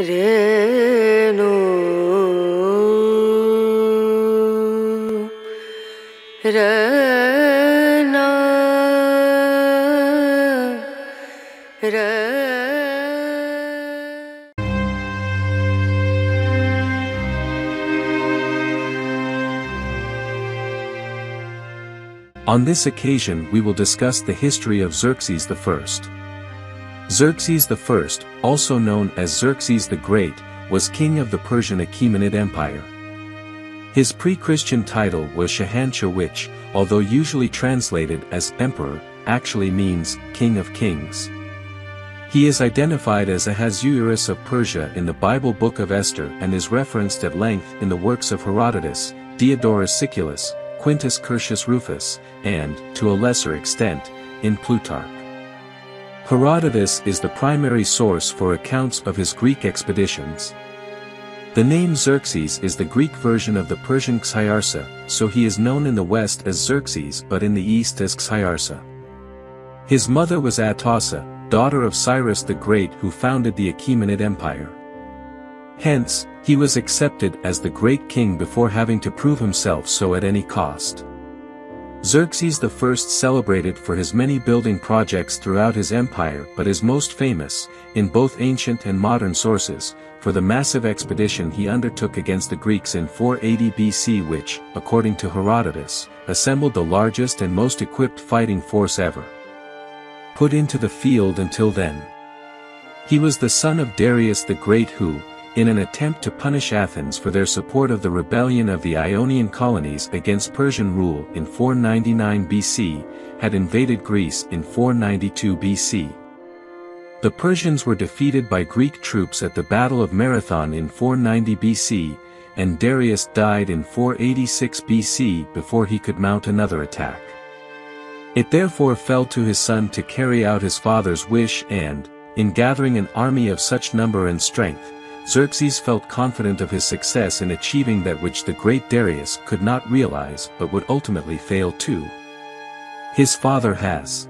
On this occasion we will discuss the history of Xerxes I. Xerxes I, also known as Xerxes the Great, was king of the Persian Achaemenid Empire. His pre-Christian title was Shahanshah, which, although usually translated as emperor, actually means king of kings. He is identified as Ahasuerus of Persia in the Bible Book of Esther and is referenced at length in the works of Herodotus, Diodorus Siculus, Quintus Curtius Rufus, and, to a lesser extent, in Plutarch. Herodotus is the primary source for accounts of his Greek expeditions. The name Xerxes is the Greek version of the Persian Xyarsa, so he is known in the West as Xerxes but in the East as Xyarsa. His mother was Atossa, daughter of Cyrus the Great, who founded the Achaemenid Empire. Hence, he was accepted as the great king before having to prove himself so at any cost. Xerxes I celebrated for his many building projects throughout his empire but is most famous, in both ancient and modern sources, for the massive expedition he undertook against the Greeks in 480 BC which, according to Herodotus, assembled the largest and most equipped fighting force ever put into the field until then. He was the son of Darius the Great who, in an attempt to punish Athens for their support of the rebellion of the Ionian colonies against Persian rule in 499 BC, had invaded Greece in 492 BC. The Persians were defeated by Greek troops at the Battle of Marathon in 490 BC, and Darius died in 486 BC before he could mount another attack. It therefore fell to his son to carry out his father's wish and, in gathering an army of such number and strength, Xerxes felt confident of his success in achieving that which the great Darius could not realize but would ultimately fail too. His father has.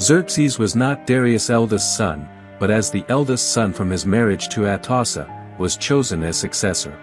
Xerxes was not Darius' eldest son, but as the eldest son from his marriage to Atossa, was chosen as successor.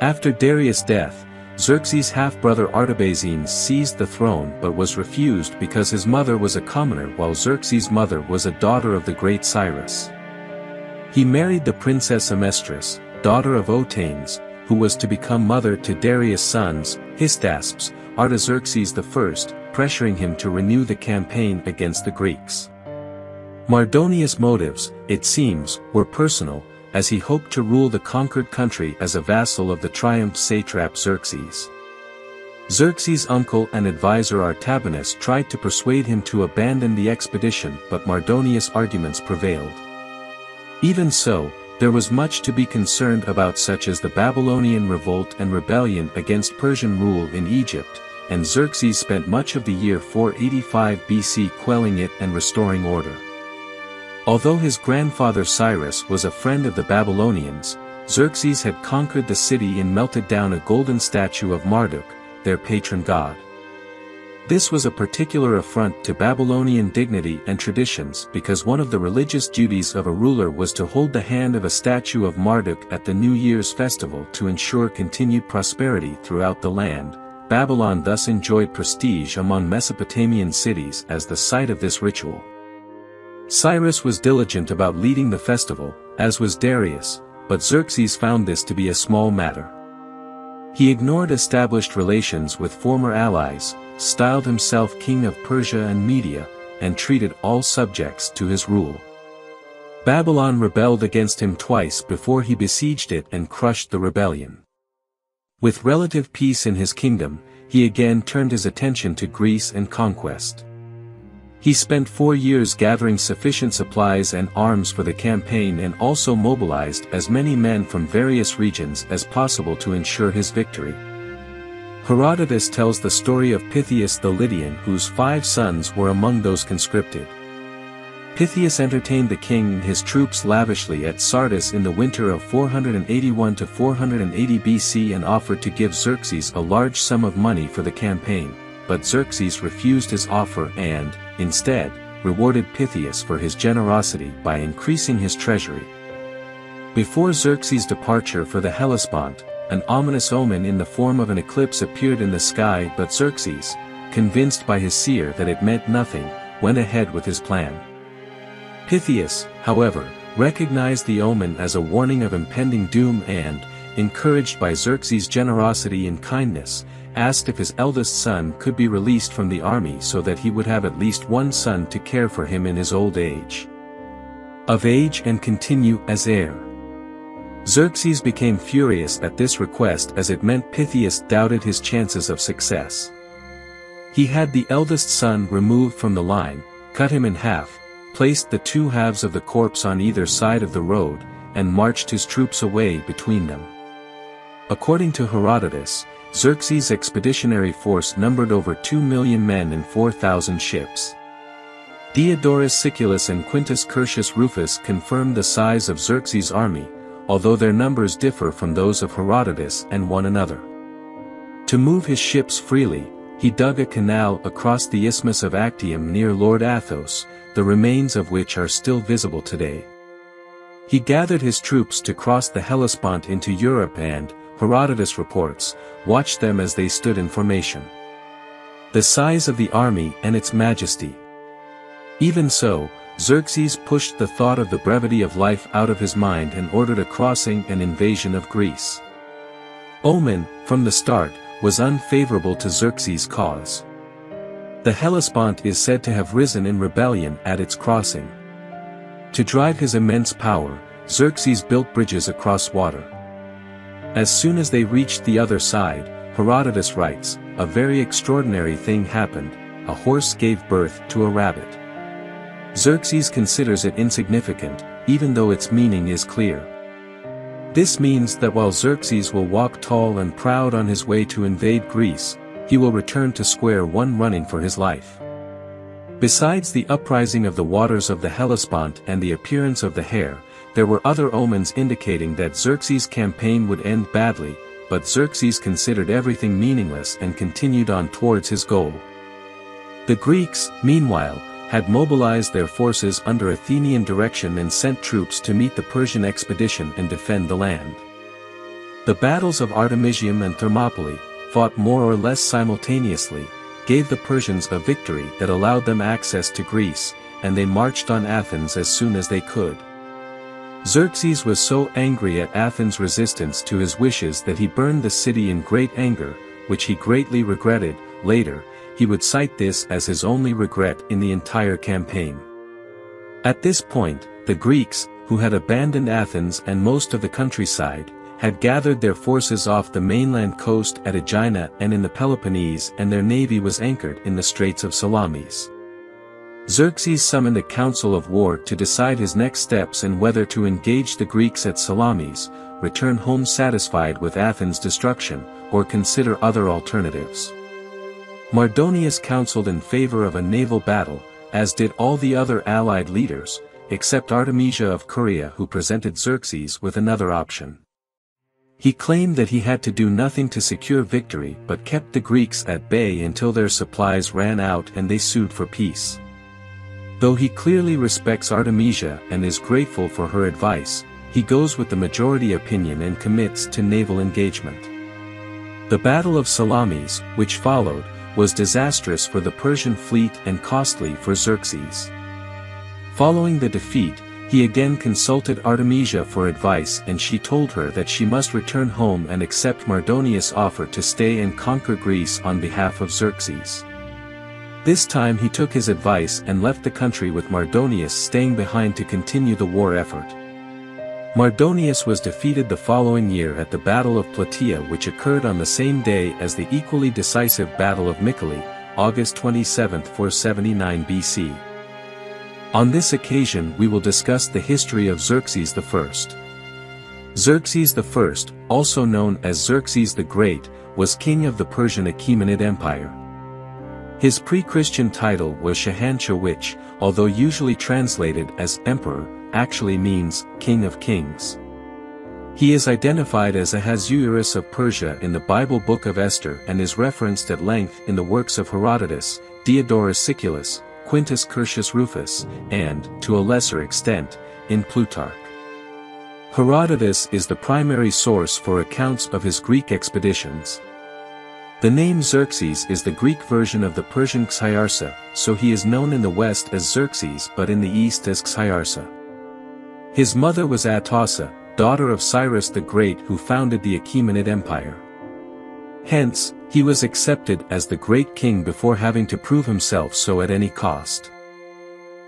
After Darius' death, Xerxes' half-brother Artabanus seized the throne but was refused because his mother was a commoner while Xerxes' mother was a daughter of the great Cyrus. He married the princess Amestris, daughter of Otanes, who was to become mother to Darius' sons, Hystaspes, Artaxerxes I, pressuring him to renew the campaign against the Greeks. Mardonius' motives, it seems, were personal, as he hoped to rule the conquered country as a vassal of the triumphant satrap Xerxes. Xerxes' uncle and advisor Artabanus tried to persuade him to abandon the expedition but Mardonius' arguments prevailed. Even so, there was much to be concerned about such as the Babylonian revolt and rebellion against Persian rule in Egypt, and Xerxes spent much of the year 485 BC quelling it and restoring order. Although his grandfather Cyrus was a friend of the Babylonians, Xerxes had conquered the city and melted down a golden statue of Marduk, their patron god. This was a particular affront to Babylonian dignity and traditions because one of the religious duties of a ruler was to hold the hand of a statue of Marduk at the New Year's festival to ensure continued prosperity throughout the land. Babylon thus enjoyed prestige among Mesopotamian cities as the site of this ritual. Cyrus was diligent about leading the festival, as was Darius, but Xerxes found this to be a small matter. He ignored established relations with former allies, styled himself king of Persia and Media, and treated all subjects to his rule. Babylon rebelled against him twice before he besieged it and crushed the rebellion. With relative peace in his kingdom, he again turned his attention to Greece and conquest. He spent 4 years gathering sufficient supplies and arms for the campaign and also mobilized as many men from various regions as possible to ensure his victory. Herodotus tells the story of Pythius the Lydian whose 5 sons were among those conscripted. Pythius entertained the king and his troops lavishly at Sardis in the winter of 481 to 480 BC and offered to give Xerxes a large sum of money for the campaign, but Xerxes refused his offer and, instead, rewarded Pythius for his generosity by increasing his treasury. Before Xerxes' departure for the Hellespont, an ominous omen in the form of an eclipse appeared in the sky, but Xerxes, convinced by his seer that it meant nothing, went ahead with his plan. Pythius, however, recognized the omen as a warning of impending doom and, encouraged by Xerxes' generosity and kindness, asked if his eldest son could be released from the army so that he would have at least one son to care for him in his old age. Of age and continue as heir. Xerxes became furious at this request as it meant Pythius doubted his chances of success. He had the eldest son removed from the line, cut him in half, placed the two halves of the corpse on either side of the road, and marched his troops away between them. According to Herodotus, Xerxes' expeditionary force numbered over 2,000,000 men and 4,000 ships. Diodorus Siculus and Quintus Curtius Rufus confirmed the size of Xerxes' army, although their numbers differ from those of Herodotus and one another. To move his ships freely, he dug a canal across the isthmus of Actium near Lord Athos, the remains of which are still visible today. He gathered his troops to cross the Hellespont into Europe and, Herodotus reports, watched them as they stood in formation. The size of the army and its majesty. Even so, Xerxes pushed the thought of the brevity of life out of his mind and ordered a crossing and invasion of Greece. Omen, from the start, was unfavorable to Xerxes' cause. The Hellespont is said to have risen in rebellion at its crossing. To drive his immense power, Xerxes built bridges across water. As soon as they reached the other side, Herodotus writes, a very extraordinary thing happened, a horse gave birth to a rabbit. Xerxes considers it insignificant, even though its meaning is clear. This means that while Xerxes will walk tall and proud on his way to invade Greece, he will return to square one running for his life. Besides the uprising of the waters of the Hellespont and the appearance of the hare, there were other omens indicating that Xerxes' campaign would end badly, but Xerxes considered everything meaningless and continued on towards his goal. The Greeks, meanwhile, had mobilized their forces under Athenian direction and sent troops to meet the Persian expedition and defend the land. The battles of Artemisium and Thermopylae, fought more or less simultaneously, gave the Persians a victory that allowed them access to Greece, and they marched on Athens as soon as they could. Xerxes was so angry at Athens' resistance to his wishes that he burned the city in great anger, which he greatly regretted. Later, he would cite this as his only regret in the entire campaign. At this point, the Greeks, who had abandoned Athens and most of the countryside, had gathered their forces off the mainland coast at Aegina and in the Peloponnese, and their navy was anchored in the Straits of Salamis. Xerxes summoned a council of war to decide his next steps and whether to engage the Greeks at Salamis, return home satisfied with Athens' destruction, or consider other alternatives. Mardonius counseled in favor of a naval battle, as did all the other allied leaders, except Artemisia of Curia, who presented Xerxes with another option. He claimed that he had to do nothing to secure victory but kept the Greeks at bay until their supplies ran out and they sued for peace. Though he clearly respects Artemisia and is grateful for her advice, he goes with the majority opinion and commits to naval engagement. The Battle of Salamis, which followed, was disastrous for the Persian fleet and costly for Xerxes. Following the defeat, he again consulted Artemisia for advice, and she told her that she must return home and accept Mardonius' offer to stay and conquer Greece on behalf of Xerxes. This time he took his advice and left the country, with Mardonius staying behind to continue the war effort. Mardonius was defeated the following year at the Battle of Plataea, which occurred on the same day as the equally decisive Battle of Mycale, August 27, 479 BC. On this occasion we will discuss the history of Xerxes I. Xerxes I, also known as Xerxes the Great, was king of the Persian Achaemenid Empire. His pre-Christian title was Shahanshah, which, although usually translated as emperor, actually means King of Kings. He is identified as Ahasuerus of Persia in the Bible Book of Esther and is referenced at length in the works of Herodotus, Diodorus Siculus, Quintus Curtius Rufus, and, to a lesser extent, in Plutarch. Herodotus is the primary source for accounts of his Greek expeditions. The name Xerxes is the Greek version of the Persian Xyarsa, so he is known in the West as Xerxes but in the East as Xyarsa. His mother was Atossa, daughter of Cyrus the Great, who founded the Achaemenid Empire. Hence, he was accepted as the great king before having to prove himself so at any cost.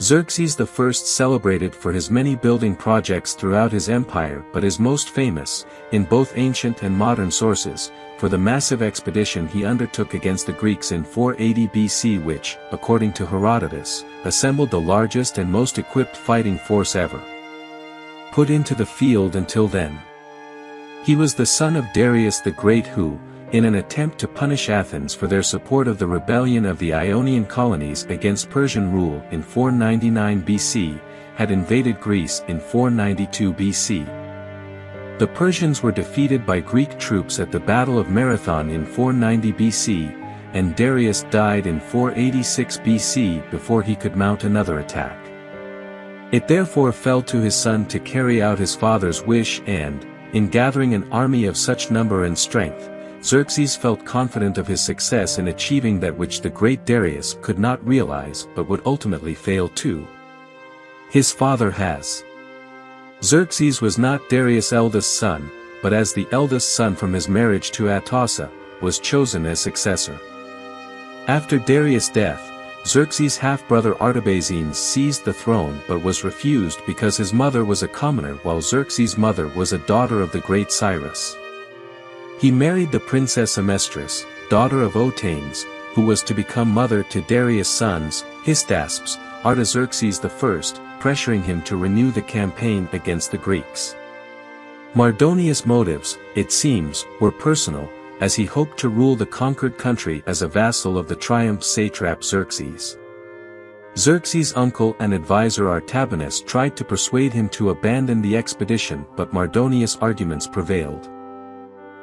Xerxes I celebrated for his many building projects throughout his empire but is most famous, in both ancient and modern sources, for the massive expedition he undertook against the Greeks in 480 BC which, according to Herodotus, assembled the largest and most equipped fighting force ever put into the field until then. He was the son of Darius the Great who, in an attempt to punish Athens for their support of the rebellion of the Ionian colonies against Persian rule in 499 BC, had invaded Greece in 492 BC. The Persians were defeated by Greek troops at the Battle of Marathon in 490 BC, and Darius died in 486 BC before he could mount another attack. It therefore fell to his son to carry out his father's wish and, in gathering an army of such number and strength, Xerxes felt confident of his success in achieving that which the great Darius could not realize but would ultimately fail too. His father has. Xerxes was not Darius' eldest son, but as the eldest son from his marriage to Atossa, was chosen as successor. After Darius' death, Xerxes' half-brother Artabanes seized the throne but was refused because his mother was a commoner while Xerxes' mother was a daughter of the great Cyrus. He married the princess Amestris, daughter of Otanes, who was to become mother to Darius' sons, Hystaspes, Artaxerxes I, pressuring him to renew the campaign against the Greeks. Mardonius' motives, it seems, were personal, as he hoped to rule the conquered country as a vassal of the triumphant satrap Xerxes. Xerxes' uncle and advisor Artabanus tried to persuade him to abandon the expedition but Mardonius' arguments prevailed.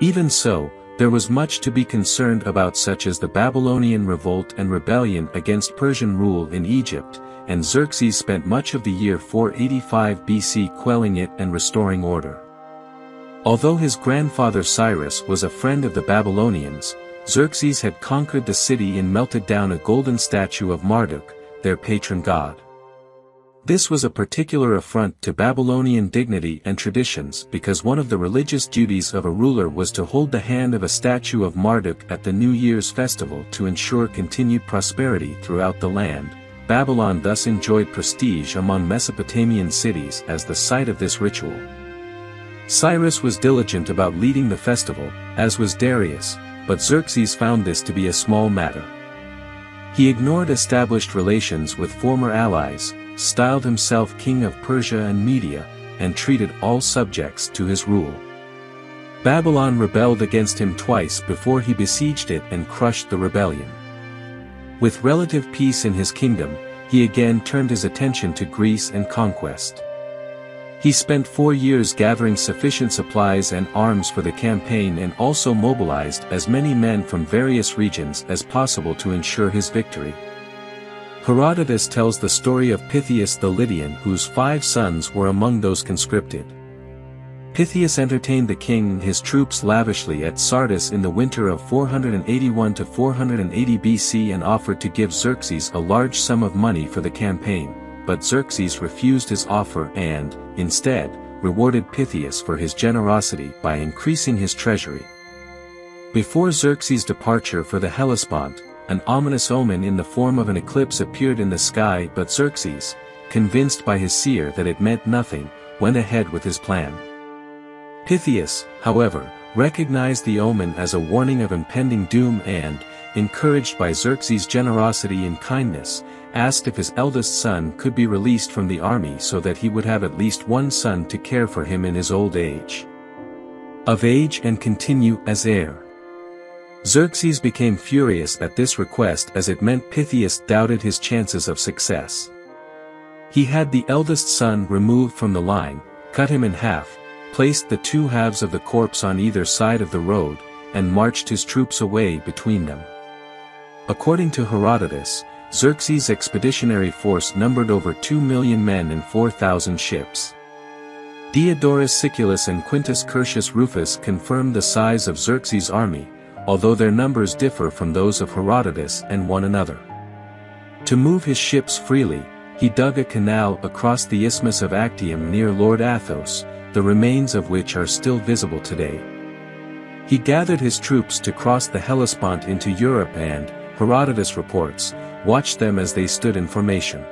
Even so, there was much to be concerned about such as the Babylonian revolt and rebellion against Persian rule in Egypt, and Xerxes spent much of the year 485 BC quelling it and restoring order. Although his grandfather Cyrus was a friend of the Babylonians, Xerxes had conquered the city and melted down a golden statue of Marduk, their patron god. This was a particular affront to Babylonian dignity and traditions because one of the religious duties of a ruler was to hold the hand of a statue of Marduk at the New Year's festival to ensure continued prosperity throughout the land. Babylon thus enjoyed prestige among Mesopotamian cities as the site of this ritual. Cyrus was diligent about leading the festival, as was Darius, but Xerxes found this to be a small matter. He ignored established relations with former allies, styled himself king of Persia and Media, and treated all subjects to his rule. Babylon rebelled against him twice before he besieged it and crushed the rebellion. With relative peace in his kingdom, he again turned his attention to Greece and conquest. He spent 4 years gathering sufficient supplies and arms for the campaign and also mobilized as many men from various regions as possible to ensure his victory. Herodotus tells the story of Pythius the Lydian whose 5 sons were among those conscripted. Pythius entertained the king and his troops lavishly at Sardis in the winter of 481 to 480 BC and offered to give Xerxes a large sum of money for the campaign, but Xerxes refused his offer and, instead, rewarded Pythius for his generosity by increasing his treasury. Before Xerxes' departure for the Hellespont, an ominous omen in the form of an eclipse appeared in the sky but Xerxes, convinced by his seer that it meant nothing, went ahead with his plan. Pythius, however, recognized the omen as a warning of impending doom and, encouraged by Xerxes' generosity and kindness, asked if his eldest son could be released from the army so that he would have at least one son to care for him in his old age. Of age and continue as heir. Xerxes became furious at this request as it meant Pythius doubted his chances of success. He had the eldest son removed from the line, cut him in half, placed the two halves of the corpse on either side of the road, and marched his troops away between them. According to Herodotus, Xerxes' expeditionary force numbered over 2 million men and 4,000 ships. Diodorus Siculus and Quintus Curtius Rufus confirm the size of Xerxes' army, although their numbers differ from those of Herodotus and one another. To move his ships freely, he dug a canal across the isthmus of Actium near Lord Athos, the remains of which are still visible today. He gathered his troops to cross the Hellespont into Europe and, Herodotus reports, watched them as they stood in formation.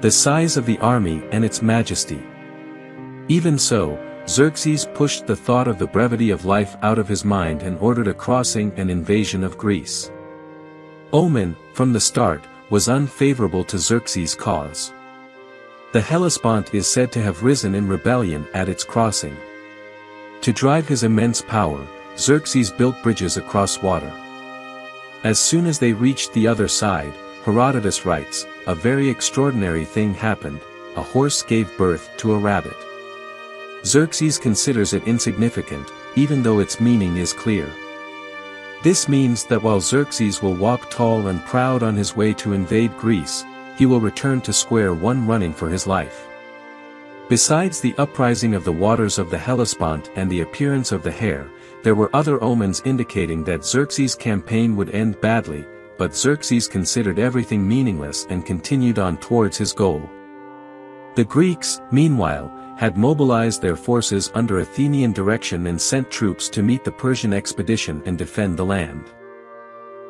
The size of the army and its majesty. Even so, Xerxes pushed the thought of the brevity of life out of his mind and ordered a crossing and invasion of Greece. Omen, from the start, was unfavorable to Xerxes' cause. The Hellespont is said to have risen in rebellion at its crossing. To drive his immense power, Xerxes built bridges across water. As soon as they reached the other side, Herodotus writes, a very extraordinary thing happened, a horse gave birth to a rabbit. Xerxes considers it insignificant, even though its meaning is clear. This means that while Xerxes will walk tall and proud on his way to invade Greece, he will return to square one running for his life. Besides the uprising of the waters of the Hellespont and the appearance of the hare, there were other omens indicating that Xerxes' campaign would end badly, but Xerxes considered everything meaningless and continued on towards his goal. The Greeks, meanwhile, had mobilized their forces under Athenian direction and sent troops to meet the Persian expedition and defend the land.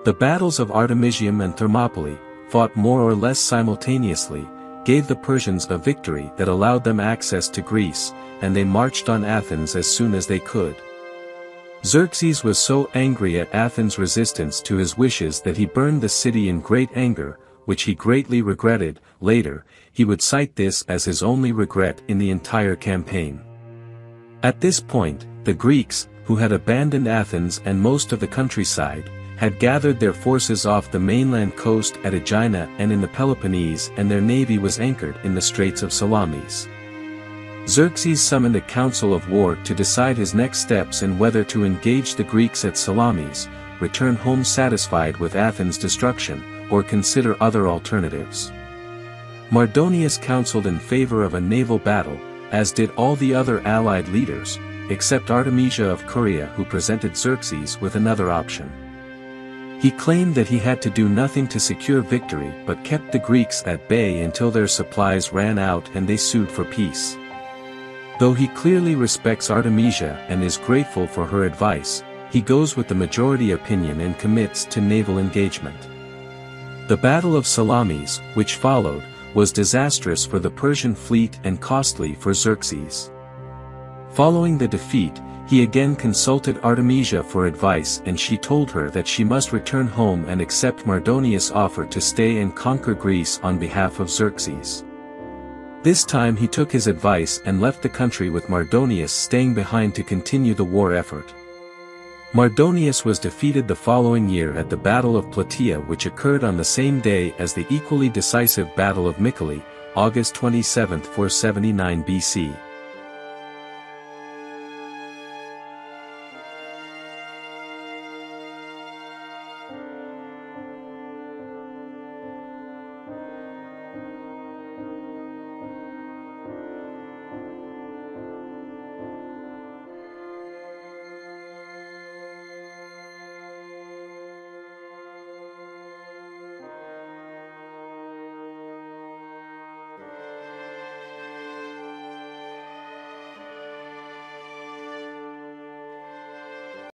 The battles of Artemisium and Thermopylae, fought more or less simultaneously, gave the Persians a victory that allowed them access to Greece, and they marched on Athens as soon as they could. Xerxes was so angry at Athens' resistance to his wishes that he burned the city in great anger, which he greatly regretted. Later, he would cite this as his only regret in the entire campaign. At this point, the Greeks, who had abandoned Athens and most of the countryside, had gathered their forces off the mainland coast at Aegina and in the Peloponnese, and their navy was anchored in the Straits of Salamis. Xerxes summoned a council of war to decide his next steps and whether to engage the Greeks at Salamis, return home satisfied with Athens' destruction, or consider other alternatives. Mardonius counseled in favor of a naval battle, as did all the other allied leaders, except Artemisia of Curia, who presented Xerxes with another option. He claimed that he had to do nothing to secure victory but kept the Greeks at bay until their supplies ran out and they sued for peace. Though he clearly respects Artemisia and is grateful for her advice, he goes with the majority opinion and commits to naval engagement. The Battle of Salamis, which followed, was disastrous for the Persian fleet and costly for Xerxes. Following the defeat, he again consulted Artemisia for advice, and she told her that she must return home and accept Mardonius' offer to stay and conquer Greece on behalf of Xerxes. This time he took his advice and left the country, with Mardonius staying behind to continue the war effort. Mardonius was defeated the following year at the Battle of Plataea, which occurred on the same day as the equally decisive Battle of Mycale, August 27, 479 BC.